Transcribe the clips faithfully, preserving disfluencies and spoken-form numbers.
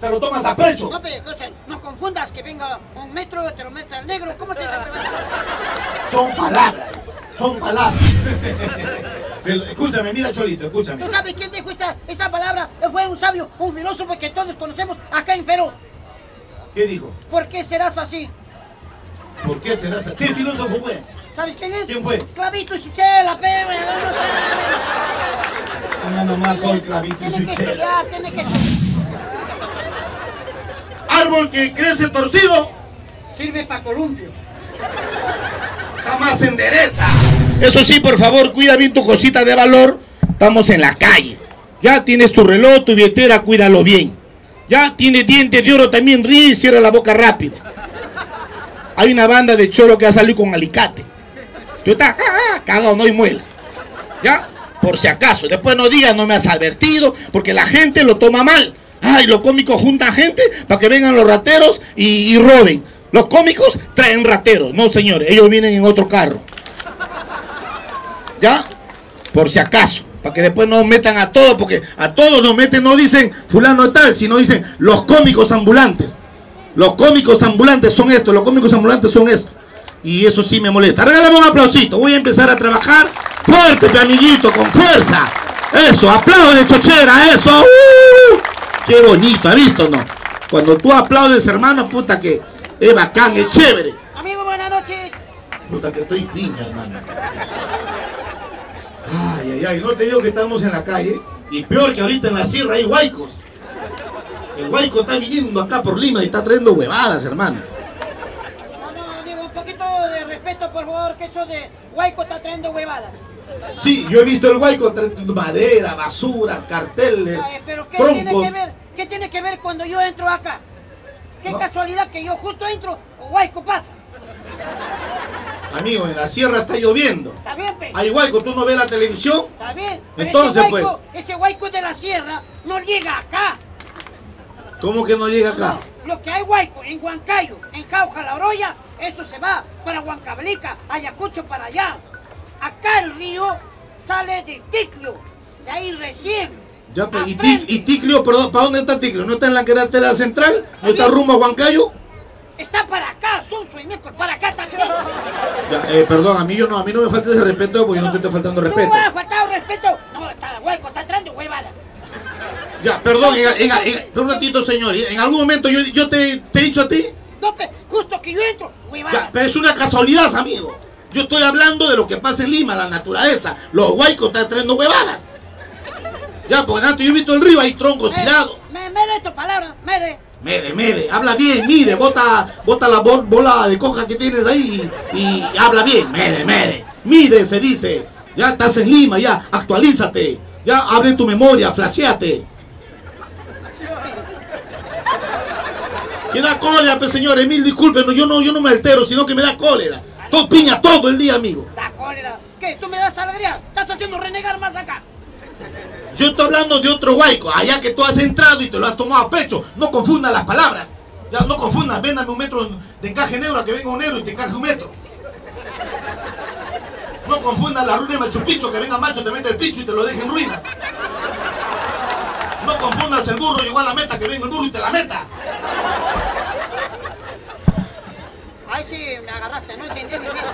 te lo tomas a pecho. No, pero o sea, no confundas que venga un metro, te lo metas al negro. ¿Cómo se dice? Son palabras, son palabras. Escúchame, mira, Cholito, escúchame. ¿Tú sabes quién dijo esta, esta palabra? Fue un sabio, un filósofo que todos conocemos acá en Perú. ¿Qué dijo? ¿Por qué serás así? ¿Por qué serás así? ¿Qué filósofo fue? ¿Sabes quién es? ¿Quién fue? Clavito y Suchela, pero no sé. Una nomás soy Clavito y Suchela. Tiene que estudiar, tiene que estudiar. Árbol que crece torcido sirve para columpio. Jamás se endereza. Eso sí, por favor, cuida bien tu cosita de valor. Estamos en la calle. Ya tienes tu reloj, tu billetera, cuídalo bien. Ya tienes dientes de oro, también ríe y cierra la boca rápido. Hay una banda de cholo que ha salido con alicate. Tú estás ah, ah, cagado, no y muela. Ya, por si acaso. Después no digas, no me has advertido, porque la gente lo toma mal. Ay, los cómicos juntan gente para que vengan los rateros y, y roben. Los cómicos traen rateros. No, señores, ellos vienen en otro carro. ¿Ya? Por si acaso. Para que después no metan a todos, porque a todos nos meten, no dicen fulano tal, sino dicen los cómicos ambulantes. Los cómicos ambulantes son estos, los cómicos ambulantes son estos. Y eso sí me molesta. Regálame un aplausito. Voy a empezar a trabajar fuerte, pe amiguito, con fuerza. Eso, aplausos de chochera, eso. ¡Uh! Qué bonito, ¿has visto o no? Cuando tú aplaudes, hermano, puta que es bacán, es chévere. Amigo, buenas noches. Puta que estoy piña, hermano. Ay, ay, ay, no te digo que estamos en la calle. Y peor que ahorita en la sierra hay huaycos. El huayco está viniendo acá por Lima y está trayendo huevadas, hermano. No, no, amigo, un poquito de respeto, por favor, que eso de huayco está trayendo huevadas. Sí, yo he visto el huayco trayendo madera, basura, carteles, ay, pero ¿qué troncos. Tiene que ver, ¿qué tiene que ver cuando yo entro acá? Qué no. Casualidad que yo justo entro, huayco pasa. Amigo, en la sierra está lloviendo. Está bien, pe. Hay huayco, ¿tú no ves la televisión? Está bien. Pero entonces, ese huayco, pues. Ese huayco de la sierra no llega acá. ¿Cómo que no llega acá? No, lo que hay huayco en Huancayo, en Jauja, La Oroya, eso se va para Huancablica, Ayacucho, para allá. Acá el río sale de Ticlio, de ahí recién. Ya, pues, y, tic, y Ticlio, perdón, ¿para dónde está Ticlio? ¿No está en la carretera central? ¿No está rumbo a Huancayo? Está para acá, Sonso y Miércoles, para acá también. Ya, eh, perdón, a mí, yo no, a mí no me falta ese respeto porque pero, yo no estoy faltando respeto. No me ha faltado respeto. No, está hueco, está entrando huevadas. Ya, perdón, en, en, en, un ratito, señor. ¿En algún momento yo, yo te, te he dicho a ti? No, pero justo que yo entro, huevadas. Ya, pero es una casualidad, amigo. Yo estoy hablando de lo que pasa en Lima, la naturaleza. Los huaycos están trayendo huevadas. Ya, por tanto, yo he visto el río, hay troncos mere, tirados. Mere, mere tu palabra, mere. Mede, mede, habla bien, mide, bota, bota la bol, bola de coca que tienes ahí y, y habla bien, mede, mede, mide, se dice, ya estás en Lima, ya, actualízate, ya, abre tu memoria, flasheate. Que da cólera, pues, señores, mil disculpen, yo no, yo no me altero, sino que me da cólera. Todo piña todo el día, amigo. Da cólera, ¿qué? ¿Tú me das alegría? Estás haciendo renegar más acá. Yo estoy hablando de otro huayco, allá que tú has entrado y te lo has tomado a pecho. No confundas las palabras. Ya, no confundas, véndame un metro de encaje negro a que venga un negro y te encaje un metro. No confundas la ruina de Machu Picchu, que venga macho, te mete el picho y te lo deje en ruinas. No confundas el burro, llegó a la meta, que venga el burro y te la meta. Ay, sí, me agarraste, no entendí ni bien.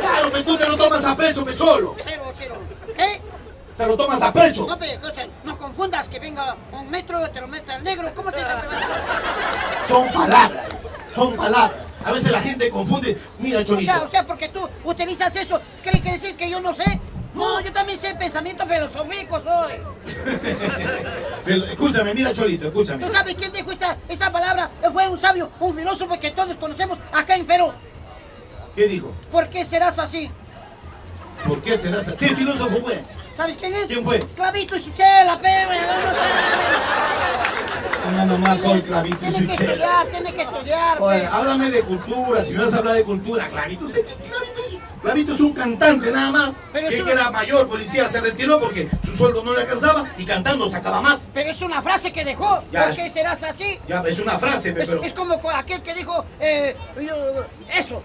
Claro, pero tú te lo tomas a pecho, pecholo. Cero, cero. ¿Qué? Te lo tomas a pecho. No, pero o sea, no confundas que venga un metro, te lo metas al negro. ¿Cómo se dice? Son palabras, son palabras. A veces la gente confunde. Mira, Cholito. O sea, o sea, porque tú utilizas eso, ¿crees que decir que yo no sé? No, yo también sé pensamientos filosóficos hoy. Escúchame, mira, Cholito, escúchame. ¿Tú sabes quién dijo esta, esta palabra? Fue un sabio, un filósofo que todos conocemos acá en Perú. ¿Qué dijo? ¿Por qué serás así? ¿Por qué serás así? ¿Qué filósofo fue? ¿Sabes quién es? ¿Quién fue? Clavito y Suchela, pero no sé. Una nomás soy Clavito y Suchela. Tiene que estudiar, tiene que estudiar. Oye, háblame de cultura, si me vas a hablar de cultura. Clavito, Clavito es un cantante nada más. Pero que, es un... que era mayor policía, se retiró porque su sueldo no le alcanzaba y cantando sacaba más. Pero es una frase que dejó. Ya, ¿por qué serás así? Ya, es una frase, es, pero... Es como aquel que dijo, eh, eso.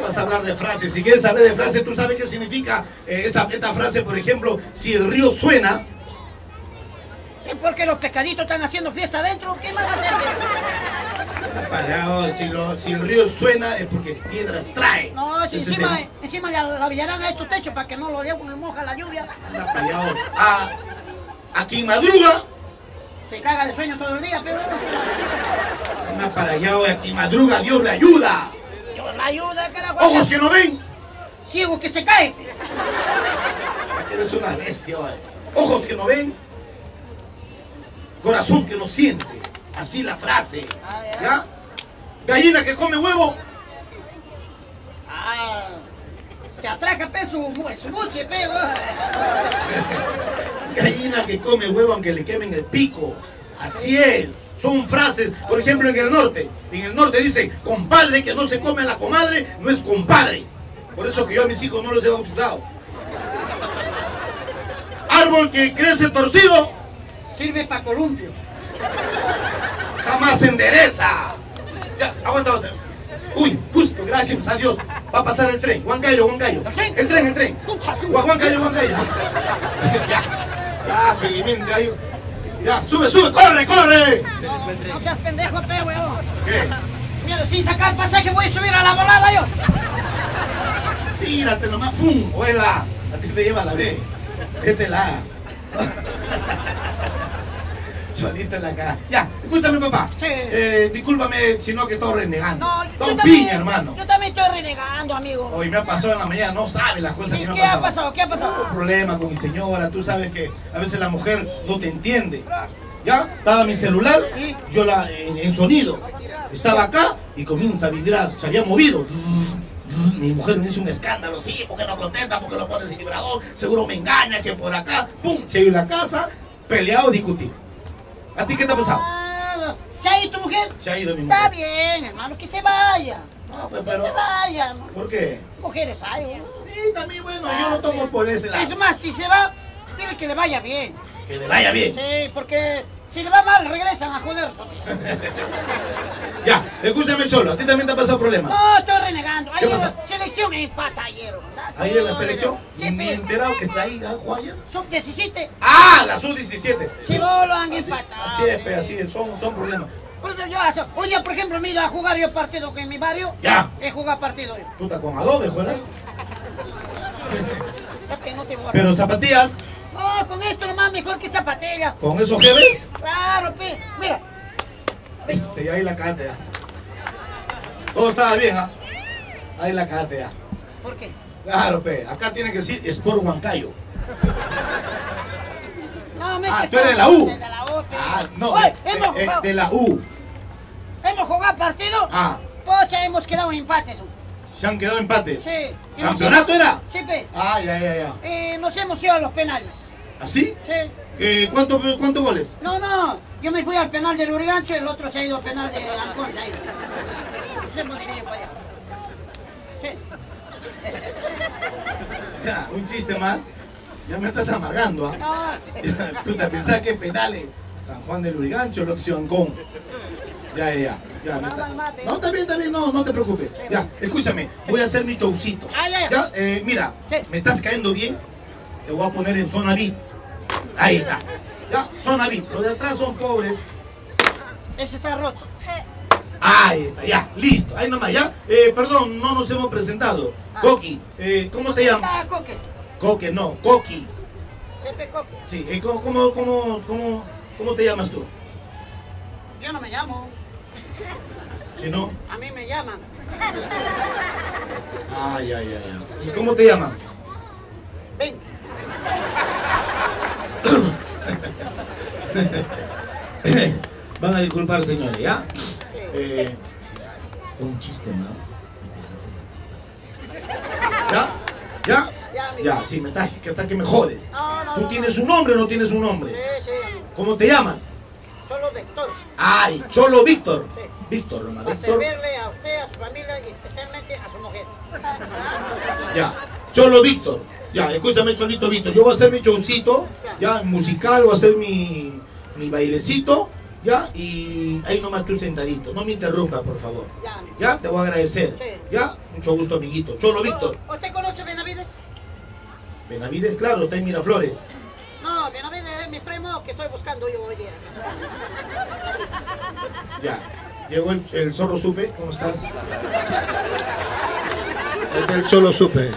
Vas a hablar de frases. Si quieres saber de frases, tú sabes qué significa eh, esta, esta frase, por ejemplo, si el río suena, ¿Es porque los pescaditos están haciendo fiesta adentro? ¿Qué más va a hacer? Apagado, si, lo, si el río suena es porque piedras trae. No, si entonces encima, se... encima la, la villarán a estos techos para que no lo le moja la lluvia. Anda apagado. A, a quien madruga. Se caga de sueño todo el día, pero... Anda apagado, a quien madruga Dios le ayuda. Dios le ayuda, carajo. Ojos que no ven. Ciegos que se caen. Eres una bestia, ¿vale? Ojos que no ven, corazón que no siente, así la frase, ¿ya? Gallina que come huevo. Ah, se atraca peso, su buche, pego. Gallina que come huevo aunque le quemen el pico, así es. Son frases, por ejemplo, en el norte. En el norte dice, compadre que no se come a la comadre, no es compadre. Por eso que yo a mis hijos no los he bautizado. Árbol que crece torcido sirve para columpio. Jamás se endereza. Ya, aguanta, aguanta. Uy, justo, gracias a Dios. Va a pasar el tren. Juan Gallo, Juan Gallo. El tren, el tren. Juan Gallo, Juan Gallo. Ya, ya, felizmente ahí. Ya, sube, sube, corre, corre. No, no seas pendejo, pe, weón. ¿Qué? Mira, sin sacar el pasaje voy a subir a la volada yo. Tírate nomás, fum, vuela. A ti te lleva la B. Este la A. Solita en la cara. Ya, escúchame, papá. Sí. Eh, discúlpame, sino que estoy renegando. No, estoy piña, hermano. Yo también estoy renegando, amigo. Hoy me ha pasado en la mañana, no sabes las cosas sí, que me ha pasado. ¿Qué ha pasado? ¿Qué ha pasado? Tengo problema con mi señora, tú sabes que a veces la mujer no te entiende. Ya, estaba mi celular, sí. Yo la en, en sonido. Estaba acá y comienza a vibrar, se había movido. Mi mujer me hizo un escándalo, sí, porque no contenta, porque lo pone sin vibrador, seguro me engaña, que por acá, pum, se dio la casa, peleado, discutí. ¿A ti qué te ha pasado? Ah, ¿se ha ido tu mujer? Se ha ido mi mujer. Está bien, hermano, que se vaya. No, pues, pero... Que se vaya. ¿Por qué? Mujeres hay, ¿eh? Sí, también, bueno, ah, yo lo tomo por ese lado. Es más, si se va, dile que le vaya bien. Que le vaya bien. Sí, porque si le va mal, regresan a joderse. Ya, escúchame, Cholo, ¿a ti también te ha pasado problema? No, estoy renegando. Ayer la selección empata ayer. ¿Ayer la selección? Sí, me he enterado que está ahí, ¿no? ¿Ayer? sub diecisiete. ¡Ah, la sub diecisiete! Sí, no lo han empatado. Así es, pe, así es, son, son problemas. Por eso yo, hoy día, por ejemplo, me iba a jugar yo partido que en mi barrio. Ya. He jugado partido yo. Puta, con adobe, ¿verdad? No te voy a... Pero zapatillas. No, con esto nomás mejor que zapatilla. ¿Con eso qué ves? Claro, pe, mira. Este, ahí la cagaste. Todo estaba bien, ¿ah? Ahí la cagaste ya. ¿Por qué? Claro, pe, acá tiene que decir Sport Huancayo. No, me ah, tú eres de la U. De la U, ah, no, Oye, de, hemos de, de la U. Hemos jugado partido. Ah. Pocha, hemos quedado en empates. ¿Se han quedado empates? Sí. ¿Campeonato hemos... era? Sí, pe. Ah, ya, ya, ya. Eh, nos hemos ido a los penales. ¿Ah, sí? Sí. Eh, ¿Cuántos cuánto goles? No, no. Yo me fui al penal del Urigancho y el otro se ha ido al penal de Lancón. Se ha ido. Nos hemos dividido para allá. Sí. Ya, un chiste más. Ya me estás amargando, ¿ah? ¿eh? No. Puta, pensás que penales. San Juan del Urigancho, el otro se Lancón. Ya, ya, ya. Ya, no, está... no, está bien, está bien, no, no te preocupes. Ya, escúchame, voy a hacer mi showcito. Ya, eh, mira, me estás cayendo bien. Te voy a poner en zona V I P. Ahí está. Ya, zona V I P. Los de atrás son pobres. Ese está roto. Ahí está, ya, listo. Ahí nomás, ya. Eh, perdón, no nos hemos presentado. Ah. Coqui, eh, ¿cómo te llamas? Coque. Coque, no, Coqui. Pepe Coque. Sí, eh, ¿cómo, cómo, cómo, cómo, ¿cómo te llamas tú? Yo no me llamo. Si no... A mí me llaman. Ay, ay, ay. ¿Y cómo te llaman? Ven. Van a disculpar, señores, ¿ya? Sí. Eh, un chiste más. ¿Ya? ¿Ya? Ya, ya sí, me estás, que, estás que me jodes. No, no, ¿Tú no, tienes no. un nombre o no tienes un nombre? Sí, sí. ¿Cómo te llamas? Cholo Víctor. Ay, Cholo Víctor. Sí. Víctor, ¿no? Para Víctor. Servirle a usted, a su familia y especialmente a su mujer. Ya, Cholo Víctor. Ya, escúchame, Cholito Víctor. Yo voy a hacer mi showcito, ya, musical, voy a hacer mi, mi bailecito, ya, y ahí nomás tú sentadito. No me interrumpas, por favor. Ya, ya te voy a agradecer. Sí. Ya, mucho gusto, amiguito. Cholo Víctor. ¿Usted conoce Benavides? Benavides, claro, está en Miraflores. No, Benavides. es mi primo que estoy buscando yo hoy día. Ya, llegó el, el Zorro Supe, ¿cómo estás? Este es el Cholo Supe.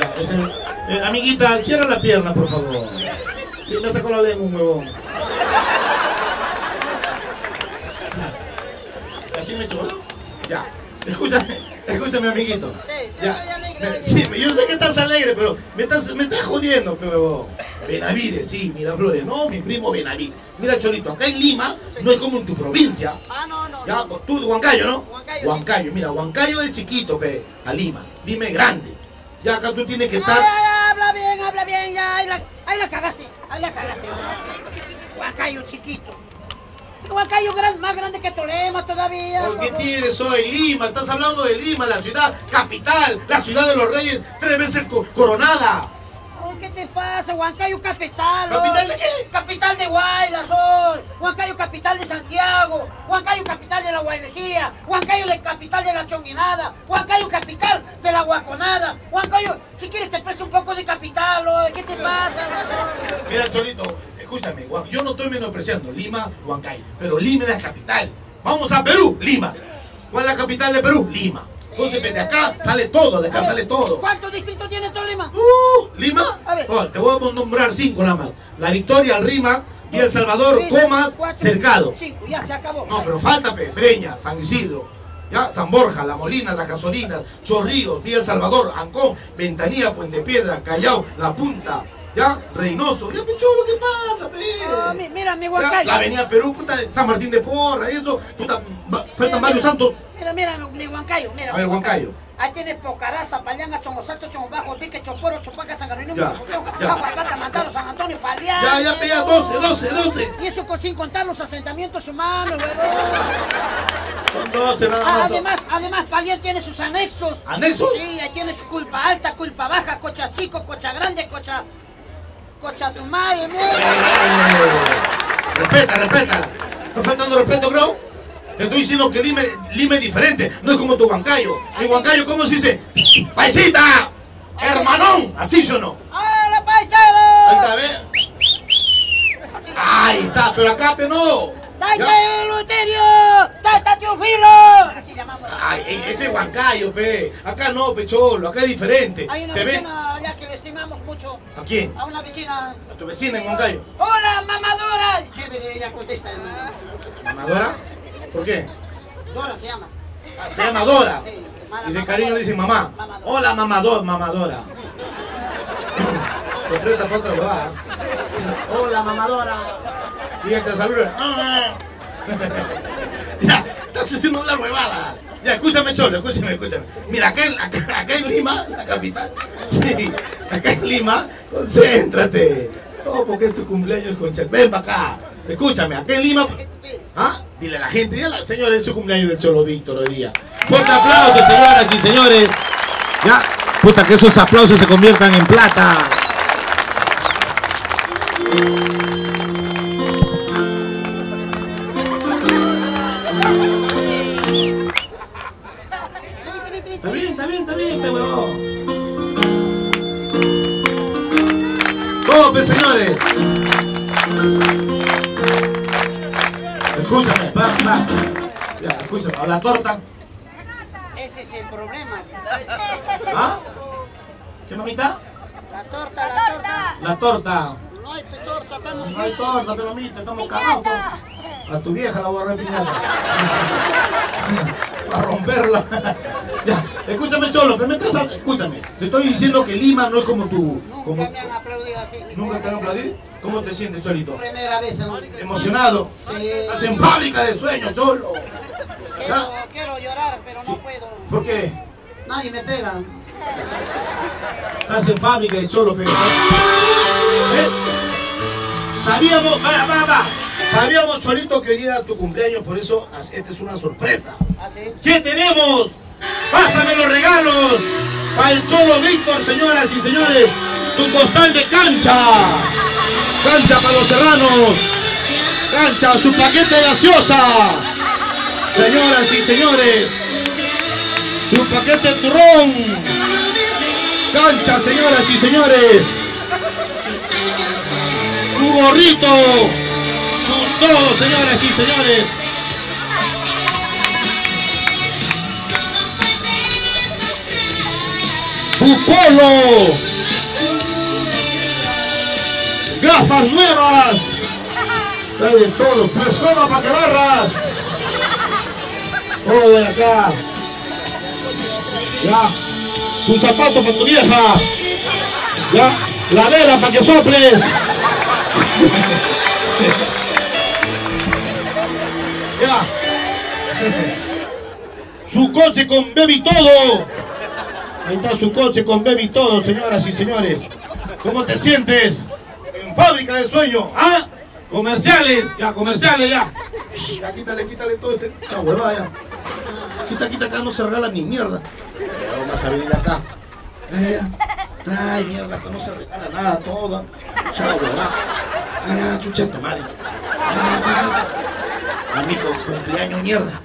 Ya, pues el, eh, amiguita, cierra la pierna, por favor. Si me sacó la lengua un huevón. Así me chocó. Ya. Escúchame, escúchame, amiguito. Sí, ya. Alegre, me, sí, yo sé que estás alegre, pero me estás, me estás jodiendo, pero Benavides, sí, Miraflores, no, mi primo Benavides. Mira, Cholito, acá en Lima sí. No es como en tu provincia. Ah, no, no. Ya, no. Tú de Huancayo, ¿no? Huancayo. Huancayo, mira, Huancayo es chiquito, pe, a Lima. Lima es grande. Ya acá tú tienes que estar. Ay, ay, habla bien, habla bien, ya, ahí la, ahí la cagaste, ahí la cagaste. ¿No? Huancayo chiquito. Huancayo más grande que Tolima todavía. ¿Por qué tienes hoy Lima? Estás hablando de Lima, la ciudad capital, la ciudad de los reyes, tres veces coronada. ¿Qué te pasa? Huancayo capital. ¿Capital de qué? Capital de Huaylas hoy. Huancayo capital de Santiago. Huancayo capital de la Guaylejía. Huancayo la capital de la Chonguinada. Huancayo capital de la Huaconada. Huancayo, si quieres te presto un poco de capital hoy. ¿Qué te pasa? Mira, Cholito. Escúchame, yo no estoy menospreciando Lima, Huancayo, pero Lima es la capital. Vamos a Perú, Lima. ¿Cuál es la capital de Perú? Lima. Entonces, de acá sale todo, de acá sale todo. ¿Cuántos distritos tiene todo Lima? Uh, ¿Lima? A ver. Oh, te voy a nombrar cinco nada más. La Victoria, el Rima, Villa El Salvador, Comas, Cercado. Cinco, ya se acabó. No, pero falta Breña, San Isidro, ya, San Borja, La Molina, Las Gasolinas, Chorrillos, Villa El Salvador, Ancón, Ventanilla, Puente Piedra, Callao, La Punta. Ya, Reynoso, ya pinchó lo que pasa, pero. No, mira, mi Huancayo. La avenida Perú, puta, San Martín de Porra, eso, puta, faltan varios santos. Mira, mira, mi Huancayo, mira. A ver, Huancayo. Ahí tienes Pocará, Zapallanga, Chongosalto, Chongobajo, Pique, Choporo, Chopaca, San Carolino, Monzón, Aguapata, Mantaro, San Antonio, Palián. Ya, ya, pega doce, doce, doce. Y eso con, sin contar los asentamientos humanos, huevón. Son doce nada más. Ah, además, además, Palián tiene sus anexos. ¿Anexos? Sí, ahí tiene su culpa alta, culpa baja, cocha chico, cocha grande, cocha. Cocha tu madre, mira. Respeta, respeta. ¿Estás faltando respeto, bro? Te estoy diciendo que Lima, Lima es diferente. No es como tu Huancayo. En Huancayo, ¿cómo se dice? ¡Paisita! ¡Hermanón! ¿Así yo no? ¡Hola, paisero! Ahí está, ¿ves? Ahí está, pero acá, pero no. ¡Tata Luterio! ¡Tata Teofilo! Así llamamos. Ay, ese es Huancayo, pe. Acá no, pecholo. Acá es diferente. Hay una vecina allá que le estimamos mucho. ¿A quién? A una vecina. ¿A tu vecina en Huancayo? ¡Hola, mamadora! Chévere, ella contesta. ¿Mamadora? ¿Por qué? Dora se llama. Ah, ¿se llama Dora? Sí. Y de cariño le dicen mamá. Hola, mamador, mamadora. Se presta para otra huevada. Hola, mamadora. Y ya te saludan. Ya, estás haciendo una huevada. Ya, escúchame, Cholo, escúchame, escúchame. Mira, acá, acá, acá en Lima, la capital. Sí, acá en Lima, concéntrate. Todo porque es tu cumpleaños, concha. Ven para acá. Escúchame, acá en Lima. ¿Ah? Dile a la gente, dile a la señora, es su cumpleaños del Cholo Víctor hoy día. Fuerte aplauso, señoras y señores. Ya, puta, que esos aplausos se conviertan en plata. Está bien, está bien, está bien, está bueno. Tope, señores. Escúchame, va, va. Ya, escúchame, ¿a la torta? Ese es el problema. ¿Ah? ¿Qué, mamita? La torta, la, la torta. La torta. No hay torta, estamos no hay torta, pero mamita, estamos cagados. A tu vieja la voy a repiñar. A romperla. Ya, escúchame, Cholo, pero me estás... Escúchame, te estoy diciendo que Lima no es como tu... Nunca como... me han aplaudido así. ¿Nunca te han aplaudido? ¿Cómo te sientes, Cholito? Primera vez, ¿no? ¿Emocionado? Sí. Estás en fábrica de sueños, Cholo. Quiero, quiero llorar, pero no puedo. ¿Por qué? Nadie me pega. Estás en fábrica de Cholo, pero... ¿Ves? Sabíamos... Va, va, va. Sabíamos, Cholito, que era tu cumpleaños, por eso esta es una sorpresa. ¿Ah, sí? ¿Qué tenemos? Pásame los regalos para el Cholo Víctor, señoras y señores. Tu costal de cancha. Cancha para los serranos. Cancha, su paquete de gaseosa. Señoras y señores, su paquete de turrón. cancha, señoras y señores. Su gorrito, con todo, señoras y señores. Su polo, gafas nuevas. Salen todos, pues toma para que barras. Todo de acá. Ya, tu zapato para tu vieja. Ya, la vela para que soples. Ya. Su coche con baby todo. Ahí está su coche con baby todo, señoras y señores. ¿Cómo te sientes? En Fábrica de Sueño, ¿ah? Comerciales, ya, comerciales, ya. Ya, quítale, quítale todo este. Ya, huevada, ya. Quita, quita, acá no se regala ni mierda. No vas a venir acá. Eh, trae mierda, que no se regala nada, toda. Chao, huevada. Ah, chucha, tomare. Ah, mierda. Amigo, cumpleaños, mierda.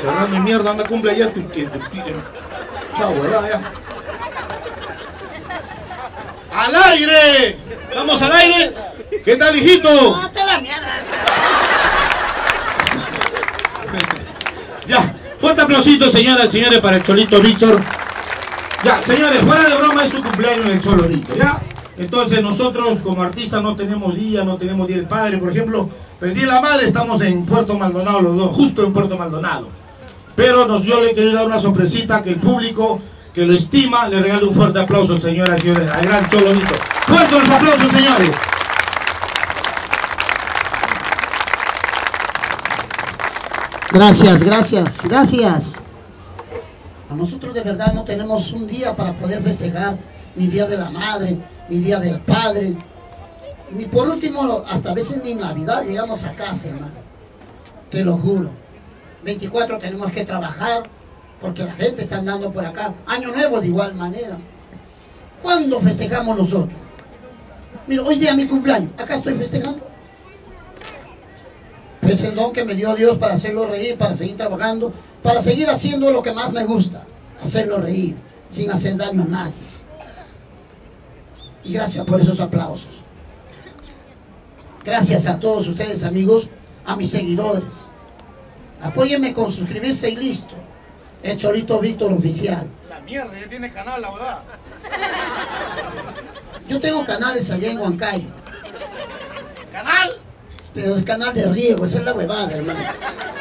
Cerrando mierda, anda, cumple allá tu tío. Chao, huevada, ya. ¡Al aire! ¡Vamos al aire! ¿Qué tal, hijito? No, te la mierda. Ya, fuerte aplausito, señoras y señores, para el Cholito Víctor. Ya, señores, fuera de broma, es su cumpleaños del Cholo Víctor, ¿ya? Entonces nosotros como artistas no tenemos día, no tenemos día del padre, por ejemplo. El día de la madre estamos en Puerto Maldonado los dos, justo en Puerto Maldonado. Pero nos, yo le quería dar una sorpresita que el público que lo estima, le regalo un fuerte aplauso, señoras y señores, al gran Cholo Víctor. ¡Fuertes los aplausos, señores! Gracias, gracias, gracias. Nosotros de verdad no tenemos un día para poder festejar, ni Día de la Madre, ni Día del Padre, ni por último, hasta a veces ni Navidad llegamos a casa, hermano. Te lo juro. veinticuatro tenemos que trabajar, porque la gente está andando por acá. Año Nuevo de igual manera. ¿Cuándo festejamos nosotros? Mira, hoy día es mi cumpleaños, acá estoy festejando. Es el don que me dio Dios para hacerlo reír, para seguir trabajando, para seguir haciendo lo que más me gusta, hacerlo reír, sin hacer daño a nadie. Y gracias por esos aplausos. Gracias a todos ustedes, amigos, a mis seguidores. Apóyenme con suscribirse y listo. El Cholito Víctor Oficial. La mierda, ya tiene canal, la verdad. Yo tengo canales allá en Huancayo. ¿Canal? Pero es canal de riego, esa es la huevada, hermano.